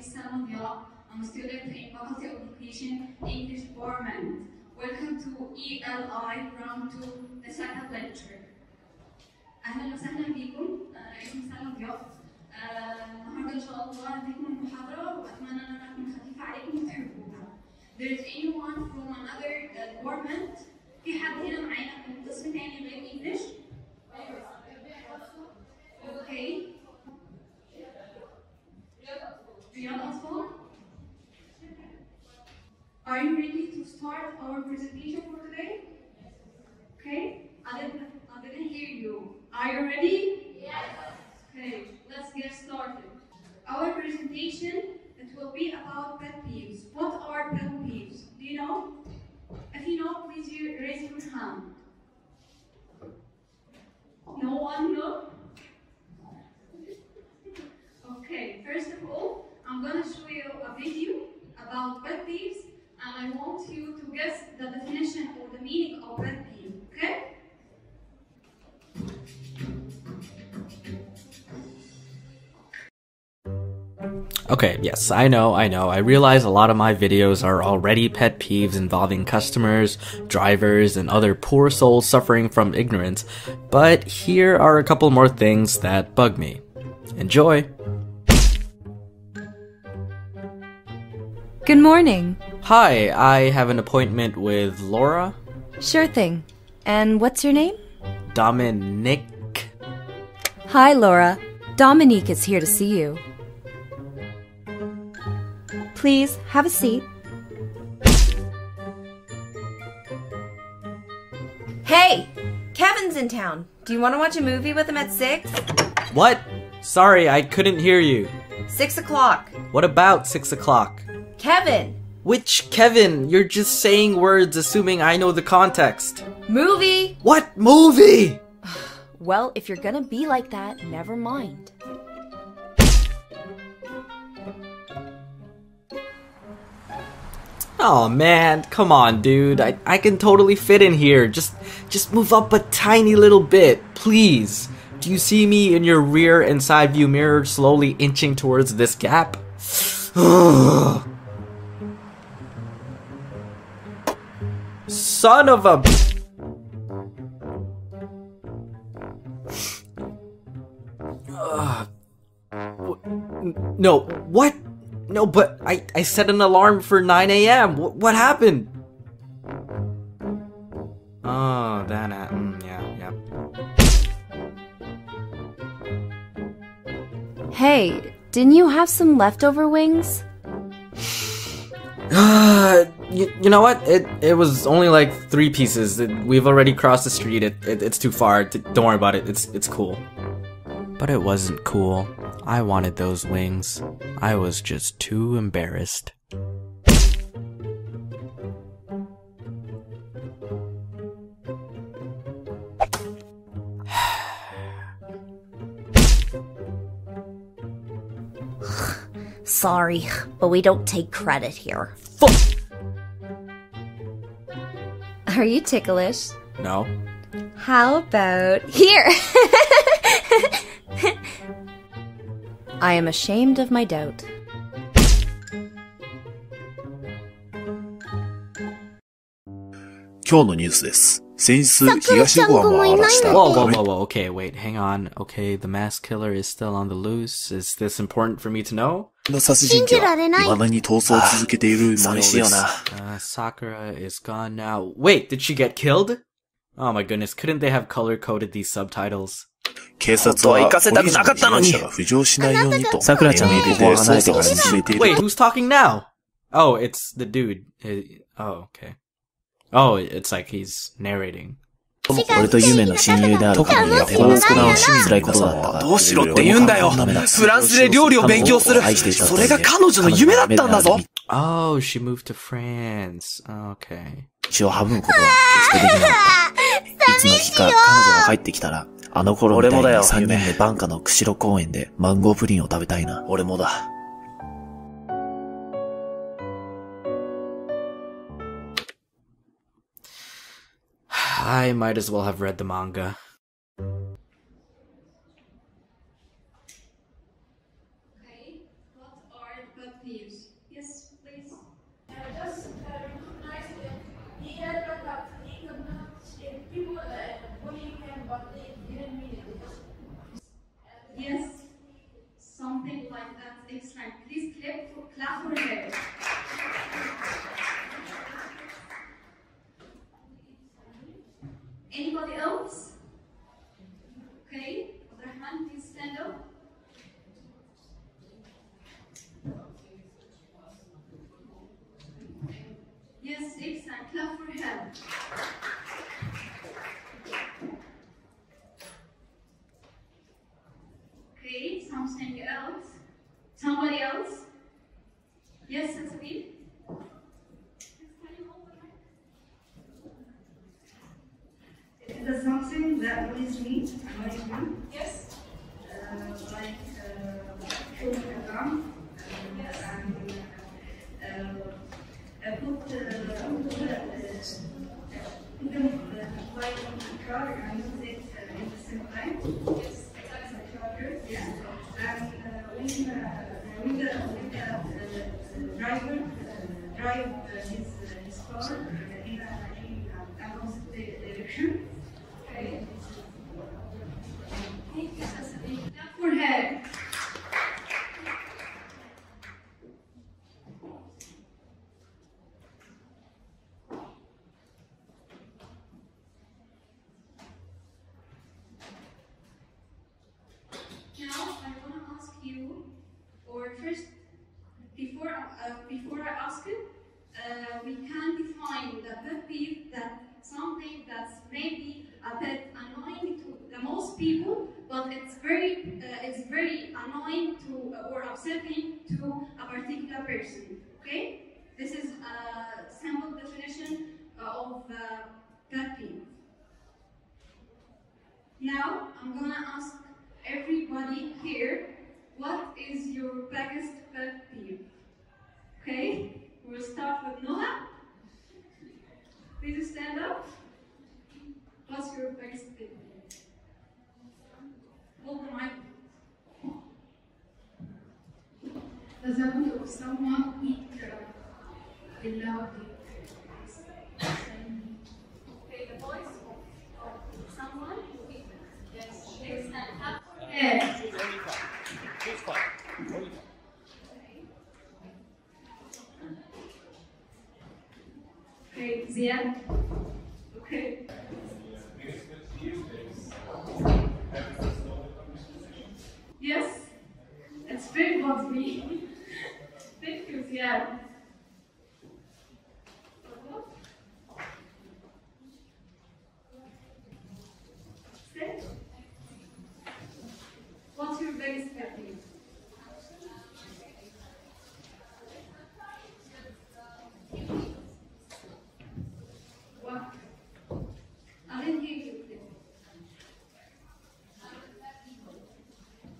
السلام ضياء. I'm a student in Faculty of Education, English Department. Welcome to ELI round 2, the second lecture. أهلا وسهلا بكم. اسمي سلام ضياء. النهارده إن شاء الله هديكم المحاضرة وأتمنى إن أنا أكون خفيفة عليكم وتحبوها. There's anyone from another department? في حد هنا معانا من قسم تاني غير English؟ Okay. رياض أطفال. Are you ready to start our presentation for today? Okay. I didn't hear you. Are you ready? Yes. Okay. Let's get started. Our presentation it will be about pet peeves. What are pet peeves? Do you know? If you know, please raise your hand. No one knows? Okay. First of all, I'm gonna show you a video about pet peeves. And I want you to guess the definition or the meaning of pet peeve, okay? Okay, yes, I know. I realize a lot of my videos are already pet peeves involving customers, drivers, and other poor souls suffering from ignorance, but here are a couple more things that bug me. Enjoy! Good morning. Hi, I have an appointment with Laura. Sure thing. And what's your name? Dominique. Hi, Laura. Dominique is here to see you. Please, have a seat. Hey! Kevin's in town. Do you want to watch a movie with him at 6? What? Sorry, I couldn't hear you. 6 o'clock. What about 6 o'clock? Kevin! Which Kevin? You're just saying words assuming I know the context. Movie! What movie? Well, if you're gonna be like that, never mind. Oh man, come on dude. I can totally fit in here. Just move up a tiny little bit, please. Do you see me in your rear and side view mirror slowly inching towards this gap? Ugh. Son of a... No, what? No, but I set an alarm for 9 a.m. What happened? Oh, that happened. Yeah. Hey, didn't you have some leftover wings? You know what? It was only like 3 pieces. We've already crossed the street. It's too far. Don't worry about it. It's cool. But it wasn't cool. I wanted those wings. I was just too embarrassed. Sorry, but we don't take credit here. Are you ticklish? No. How about here? I am ashamed of my doubt. Whoa, okay, wait, hang on. Okay, the mass killer is still on the loose. Is this important for me to know? Sakura is gone now. Wait, did she get killed? Oh my goodness, couldn't they have color-coded these subtitles? Wait, who's talking now? Oh, it's the dude. Oh, okay. Oh, it's like he's narrating. Oh, she moved to France. Okay. I might as well have read the manga. Okay, what are the pet Somebody else? Yes, Sansadeep? It is something that annoys me. Yes. Like food and gum. Yes. And I put them like on the car and use it at the same time. Yes. That's a charger. Yeah. And when the driver drive his car in an opposite direction. Okay. Thank you, Sansadeep. Clap for her. To a particular person, okay? This is a sample definition of pet peeve. Now, I'm gonna ask everybody here, what is your biggest pet peeve? Okay, we'll start with Noha. Please stand up. What's your biggest pet peeve? Hold the mic. For example, if someone eats the loudly. Okay, the voice of someone who eats. Yes, it's not up for yes. It's okay, Zia. Okay. Yes, it's very bothersome. Thank you, Zia. What's your biggest pet peeve? What? I didn't hear you.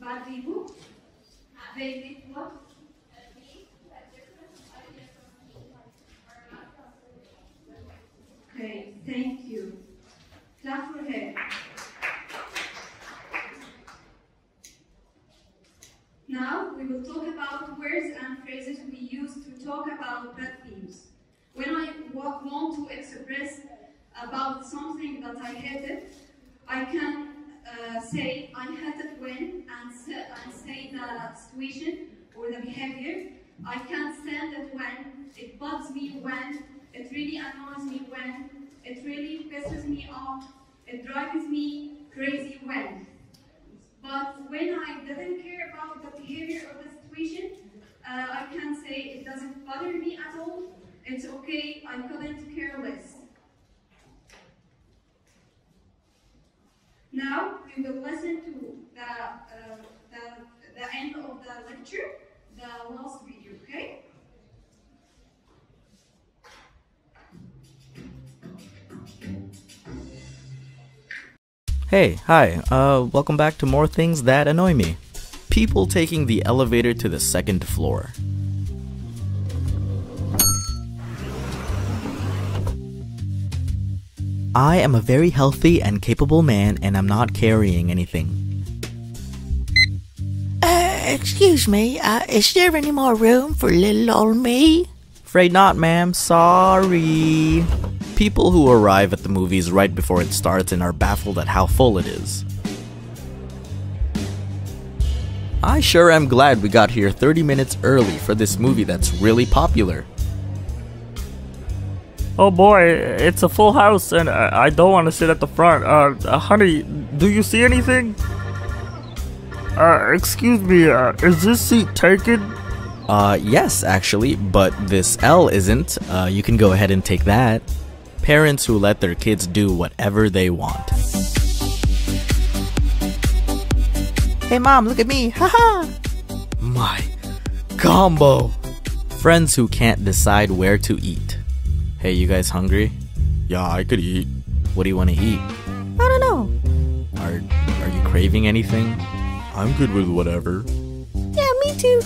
Bad people? They did what? Okay, thank you. Clap for her. Now we will talk about words and phrases we use to talk about pet peeves. When I want to express about something that I hated, I can say I hated when and say the situation or the behavior. I can't stand it when, it bugs me when, it really annoys me when, it really pisses me off, it drives me crazy when. But when I didn't care about the behavior of the situation, I can say it doesn't bother me at all, it's okay, I couldn't care less. Now we will listen to the end of the lecture, the last video, okay? Hey, hi, welcome back to more things that annoy me. People taking the elevator to the second floor. I am a very healthy and capable man and I'm not carrying anything. Excuse me, is there any more room for little old me? Afraid not, ma'am, sorry. People who arrive at the movies right before it starts and are baffled at how full it is. I sure am glad we got here 30 minutes early for this movie that's really popular. Oh boy, it's a full house and I don't want to sit at the front. Honey, do you see anything? Excuse me, is this seat taken? Yes actually, but this L isn't. You can go ahead and take that. Parents who let their kids do whatever they want. Hey mom, look at me, haha! My, combo. Friends who can't decide where to eat. Hey, you guys hungry? Yeah, I could eat. What do you want to eat? I don't know. Are you craving anything? I'm good with whatever. Yeah, me too.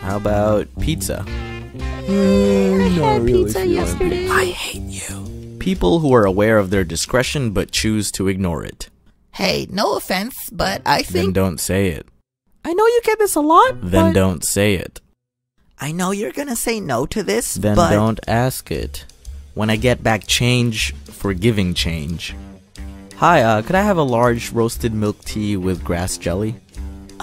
How about pizza? I had pizza yesterday. I hate you. People who are aware of their discretion but choose to ignore it. Hey, no offense, but I think... Then don't say it. I know you get this a lot, Then don't say it. I know you're gonna say no to this, Then don't ask it. When I get back change for giving change. Hi, could I have a large roasted milk tea with grass jelly?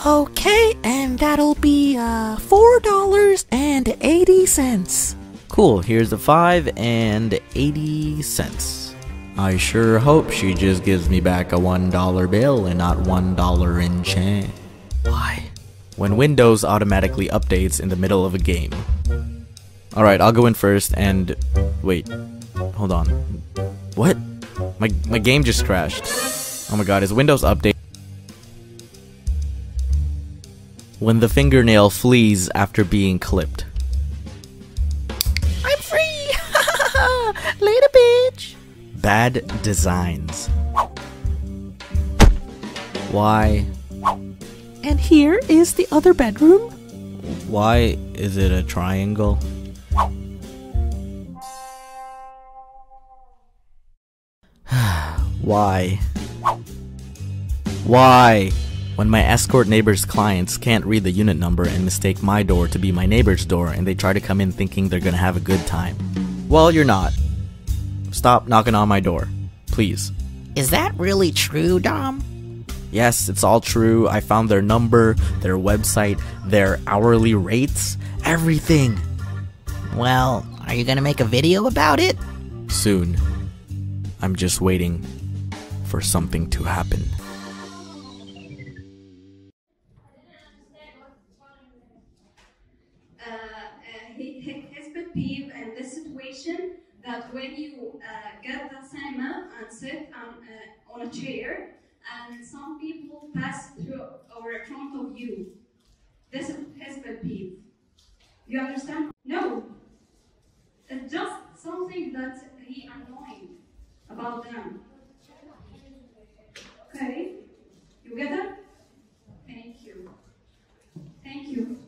Okay, and that'll be $4.80. Cool, here's a $5.80. I sure hope she just gives me back a $1 bill and not $1 in change. Why? When Windows automatically updates in the middle of a game. Alright, I'll go in first and... Wait. Hold on. What? My game just crashed. Oh my god, is Windows update... When the fingernail flees after being clipped. I'm free! Later, bitch! Bad designs. Why? And here is the other bedroom. Why is it a triangle? Why? Why? When my escort neighbor's clients can't read the unit number and mistake my door to be my neighbor's door and they try to come in thinking they're gonna have a good time. Well, you're not. Stop knocking on my door, please. Is that really true, Dom? Yes, it's all true. I found their number, their website, their hourly rates, everything. Well, are you gonna make a video about it? Soon. I'm just waiting for something to happen. Has been peeved in this situation. That when you get the cinema and sit on a chair, and some people pass through or in front of you, this has been peeved. You understand? No, it's just something that he annoyed about them. Okay, you get that? Thank you. Thank you.